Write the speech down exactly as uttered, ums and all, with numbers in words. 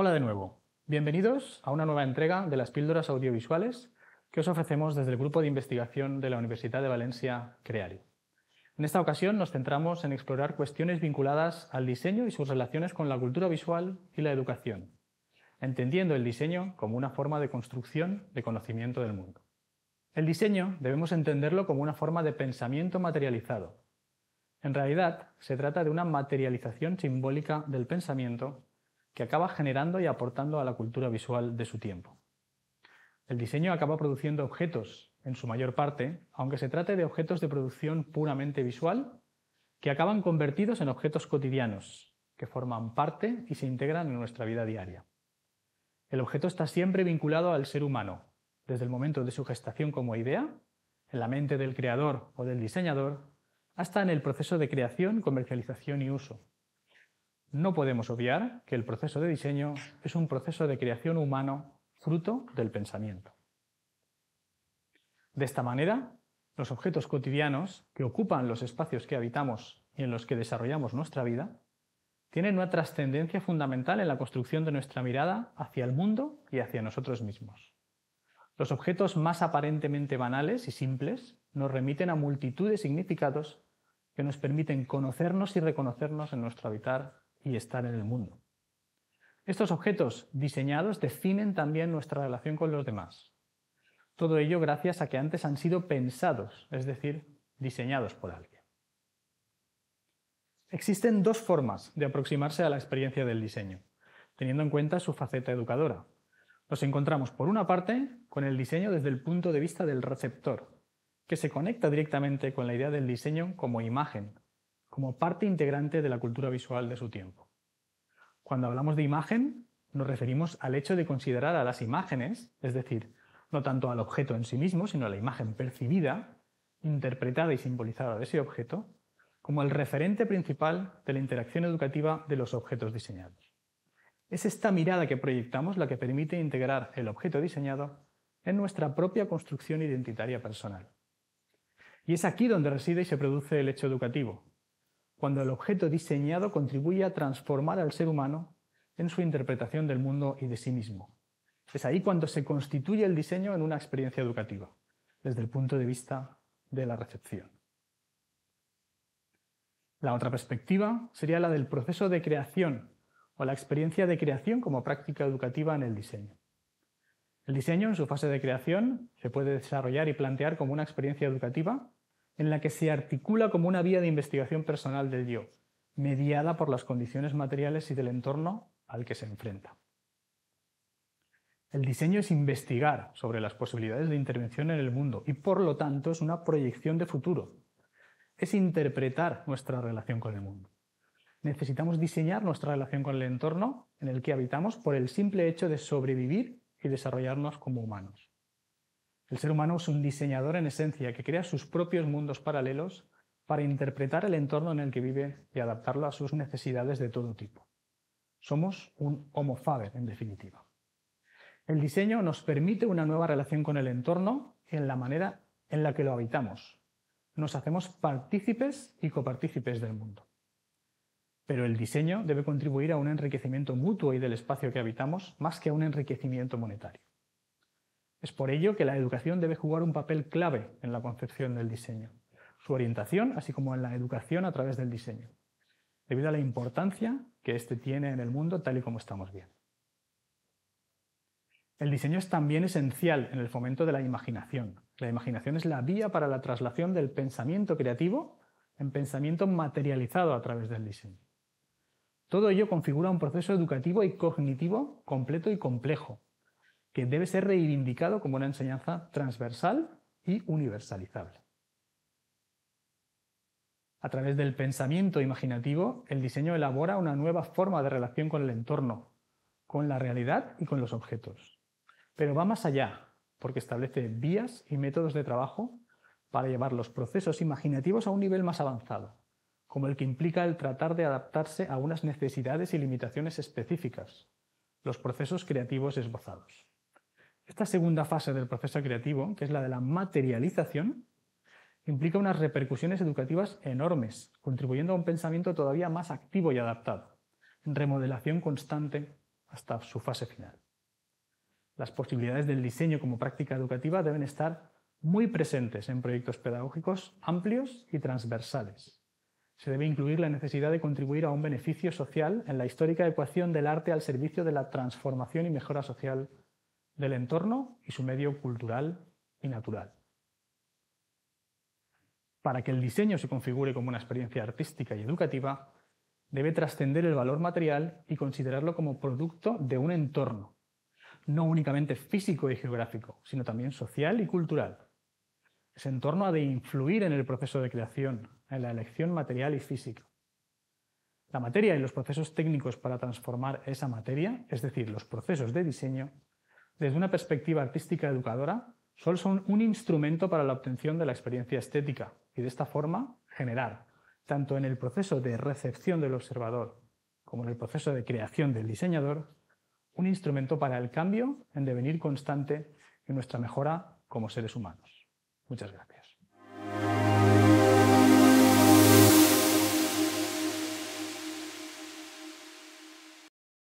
Hola de nuevo, bienvenidos a una nueva entrega de las píldoras audiovisuales que os ofrecemos desde el Grupo de Investigación de la Universidad de Valencia, CREARI. En esta ocasión nos centramos en explorar cuestiones vinculadas al diseño y sus relaciones con la cultura visual y la educación, entendiendo el diseño como una forma de construcción de conocimiento del mundo. El diseño debemos entenderlo como una forma de pensamiento materializado. En realidad, se trata de una materialización simbólica del pensamiento que acaba generando y aportando a la cultura visual de su tiempo. El diseño acaba produciendo objetos, en su mayor parte, aunque se trate de objetos de producción puramente visual, que acaban convertidos en objetos cotidianos, que forman parte y se integran en nuestra vida diaria. El objeto está siempre vinculado al ser humano, desde el momento de su gestación como idea, en la mente del creador o del diseñador, hasta en el proceso de creación, comercialización y uso. No podemos obviar que el proceso de diseño es un proceso de creación humano fruto del pensamiento. De esta manera, los objetos cotidianos que ocupan los espacios que habitamos y en los que desarrollamos nuestra vida tienen una trascendencia fundamental en la construcción de nuestra mirada hacia el mundo y hacia nosotros mismos. Los objetos más aparentemente banales y simples nos remiten a multitud de significados que nos permiten conocernos y reconocernos en nuestro habitar y estar en el mundo. Estos objetos diseñados definen también nuestra relación con los demás. Todo ello gracias a que antes han sido pensados, es decir, diseñados por alguien. Existen dos formas de aproximarse a la experiencia del diseño, teniendo en cuenta su faceta educadora. Nos encontramos, por una parte, con el diseño desde el punto de vista del receptor, que se conecta directamente con la idea del diseño como imagen, como parte integrante de la cultura visual de su tiempo. Cuando hablamos de imagen, nos referimos al hecho de considerar a las imágenes, es decir, no tanto al objeto en sí mismo, sino a la imagen percibida, interpretada y simbolizada de ese objeto, como el referente principal de la interacción educativa de los objetos diseñados. Es esta mirada que proyectamos la que permite integrar el objeto diseñado en nuestra propia construcción identitaria personal. Y es aquí donde reside y se produce el hecho educativo, cuando el objeto diseñado contribuye a transformar al ser humano en su interpretación del mundo y de sí mismo. Es ahí cuando se constituye el diseño en una experiencia educativa, desde el punto de vista de la recepción. La otra perspectiva sería la del proceso de creación, o la experiencia de creación como práctica educativa en el diseño. El diseño, en su fase de creación, se puede desarrollar y plantear como una experiencia educativa en la que se articula como una vía de investigación personal del yo, mediada por las condiciones materiales y del entorno al que se enfrenta. El diseño es investigar sobre las posibilidades de intervención en el mundo y, por lo tanto, es una proyección de futuro. Es interpretar nuestra relación con el mundo. Necesitamos diseñar nuestra relación con el entorno en el que habitamos por el simple hecho de sobrevivir y desarrollarnos como humanos. El ser humano es un diseñador en esencia que crea sus propios mundos paralelos para interpretar el entorno en el que vive y adaptarlo a sus necesidades de todo tipo. Somos un homo faber, en definitiva. El diseño nos permite una nueva relación con el entorno en la manera en la que lo habitamos. Nos hacemos partícipes y copartícipes del mundo. Pero el diseño debe contribuir a un enriquecimiento mutuo y del espacio que habitamos, más que a un enriquecimiento monetario. Es por ello que la educación debe jugar un papel clave en la concepción del diseño, su orientación, así como en la educación a través del diseño, debido a la importancia que éste tiene en el mundo tal y como estamos viendo. El diseño es también esencial en el fomento de la imaginación. La imaginación es la vía para la traslación del pensamiento creativo en pensamiento materializado a través del diseño. Todo ello configura un proceso educativo y cognitivo completo y complejo, que debe ser reivindicado como una enseñanza transversal y universalizable. A través del pensamiento imaginativo, el diseño elabora una nueva forma de relación con el entorno, con la realidad y con los objetos. Pero va más allá, porque establece vías y métodos de trabajo para llevar los procesos imaginativos a un nivel más avanzado, como el que implica el tratar de adaptarse a unas necesidades y limitaciones específicas, los procesos creativos esbozados. Esta segunda fase del proceso creativo, que es la de la materialización, implica unas repercusiones educativas enormes, contribuyendo a un pensamiento todavía más activo y adaptado, en remodelación constante hasta su fase final. Las posibilidades del diseño como práctica educativa deben estar muy presentes en proyectos pedagógicos amplios y transversales. Se debe incluir la necesidad de contribuir a un beneficio social en la histórica ecuación del arte al servicio de la transformación y mejora social del entorno y su medio cultural y natural. Para que el diseño se configure como una experiencia artística y educativa, debe trascender el valor material y considerarlo como producto de un entorno, no únicamente físico y geográfico, sino también social y cultural. Ese entorno ha de influir en el proceso de creación, en la elección material y física. La materia y los procesos técnicos para transformar esa materia, es decir, los procesos de diseño, desde una perspectiva artística educadora, solo son un instrumento para la obtención de la experiencia estética y de esta forma generar, tanto en el proceso de recepción del observador como en el proceso de creación del diseñador, un instrumento para el cambio en devenir constante y nuestra mejora como seres humanos. Muchas gracias.